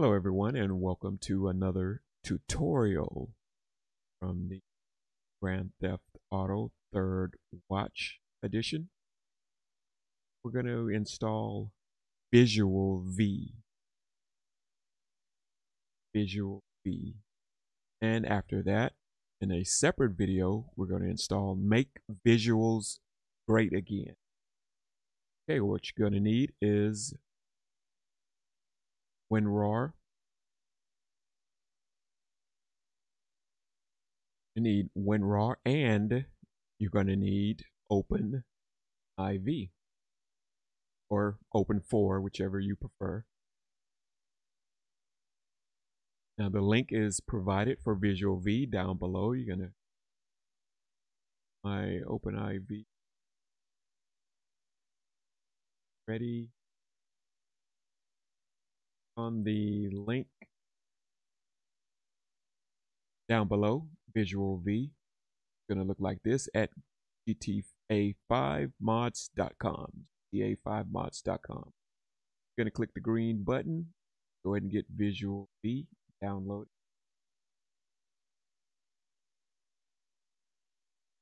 Hello everyone, and welcome to another tutorial from the Grand Theft Auto 3rd Watch Edition. We're going to install Visual V. And after that, in a separate video, we're going to install Make Visuals Great Again. Okay, what you're going to need is WinRAR. You need WinRAR, and you're going to need Open IV or Open IV, whichever you prefer. Now the link is provided for Visual V down below. You're going to my Open IV ready. On the link down below, Visual V, it's going to look like this at gta5mods.com. gta5mods.com. You're going to click the green button. Go ahead and get Visual V downloaded.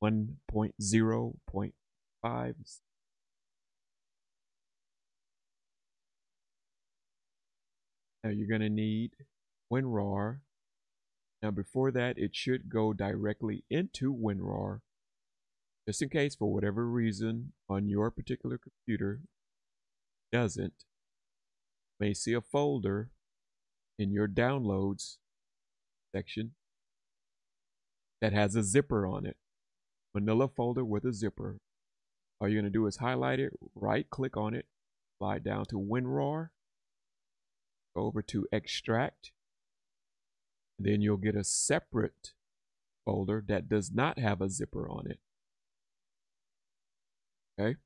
One point 0.5. Now you're going to need WinRAR. Now before that, it should go directly into WinRAR, just in case for whatever reason on your particular computer doesn't. You may see a folder in your downloads section that has a zipper on it, manila folder with a zipper. All you're going to do is highlight it, right click on it, slide down to WinRAR, over to extract, and then you'll get a separate folder that does not have a zipper on it. Okay,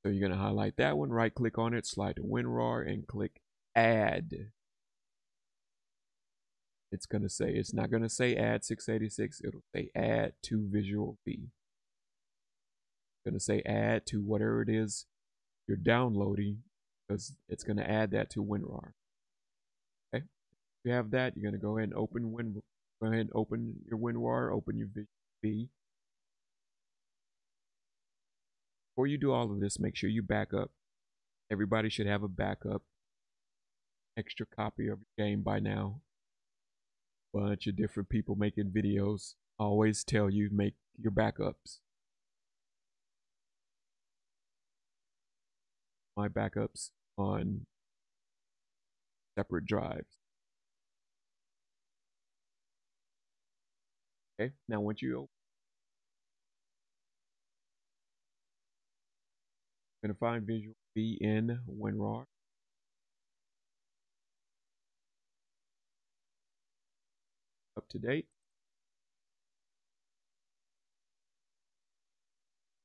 so you're going to highlight that one, right click on it, slide to WinRAR and click add. It's going to say, it's not going to say add 686, it'll say add to Visual V. It's going to say add to whatever it is you're downloading, because it's going to add that to WinRAR. Okay, if you have that, you're going to go ahead and open your WinRAR, open your Visual V. Before you do all of this, make sure you back up. Everybody should have a backup, extra copy of your game by now. Bunch of different people making videos always tell you make your backups. My backups on separate drives. Okay, now once you open, you're going to find Visual V in WinRAR. Up to date.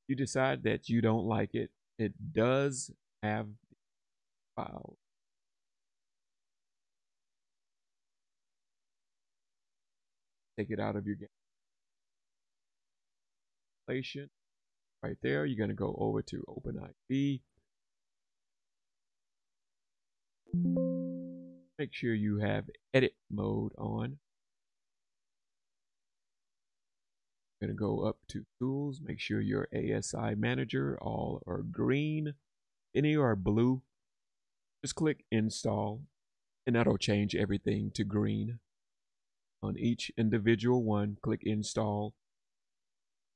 You decide that you don't like it. It does have the file. Take it out of your game. Installation. Right there, you're going to go over to OpenIV. Make sure you have edit mode on. You're going to go up to tools. Make sure your ASI manager, all are green. Any are blue. Just click install, and that'll change everything to green. On each individual one, click install,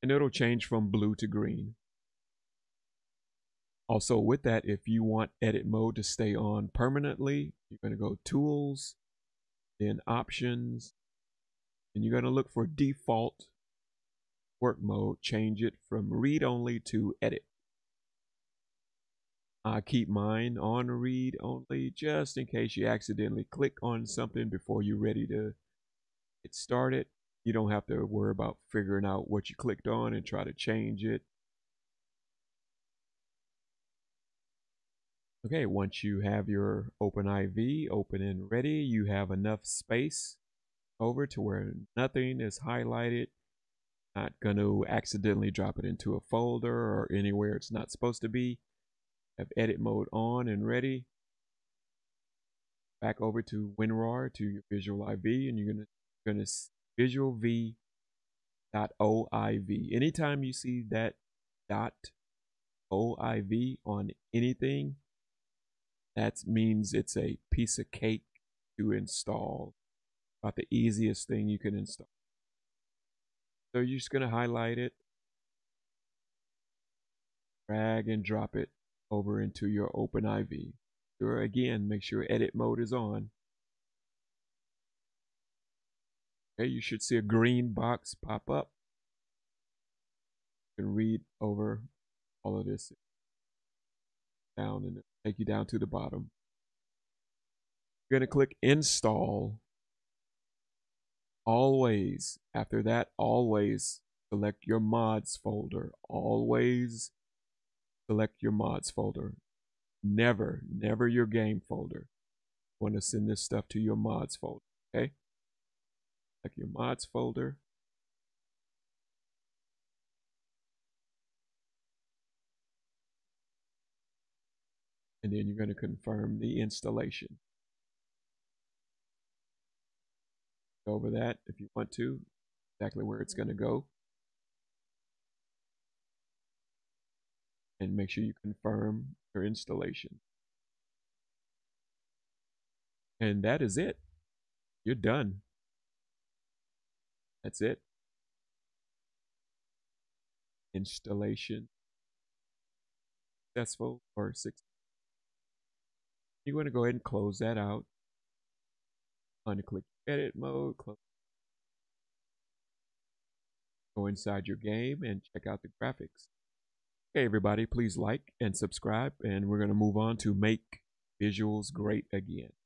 and it'll change from blue to green. Also with that, if you want edit mode to stay on permanently, you're going to go tools, then options, and you're going to look for default work mode. Change it from read only to edit. I keep mine on read only just in case you accidentally click on something before you're ready to get started. You don't have to worry about figuring out what you clicked on and try to change it. Okay, once you have your OpenIV open and ready, you have enough space over to where nothing is highlighted. Not going to accidentally drop it into a folder or anywhere it's not supposed to be. Have edit mode on and ready. back over to WinRAR to your Visual IV, and you're gonna Visual V.oiv. Anytime you see that .oiv on anything, that means it's a piece of cake to install. About the easiest thing you can install. So you're just gonna highlight it, drag and drop it over into your Open IV. Or again, make sure edit mode is on. Okay, you should see a green box pop up. You can read over all of this down and take you down to the bottom. You're gonna click install. Always, after that, always select your mods folder. Always select your mods folder. Never your game folder. You want to send this stuff to your mods folder, okay? Select your mods folder. And then you're going to confirm the installation. Go over that if you want to, exactly where it's going to go. And make sure you confirm your installation. And that is it. You're done. That's it. Installation successful or 6. You're going to go ahead and close that out. Unclick edit mode, close. Go inside your game and check out the graphics. Okay, everybody, please like and subscribe, and we're going to move on to Make Visuals Great Again.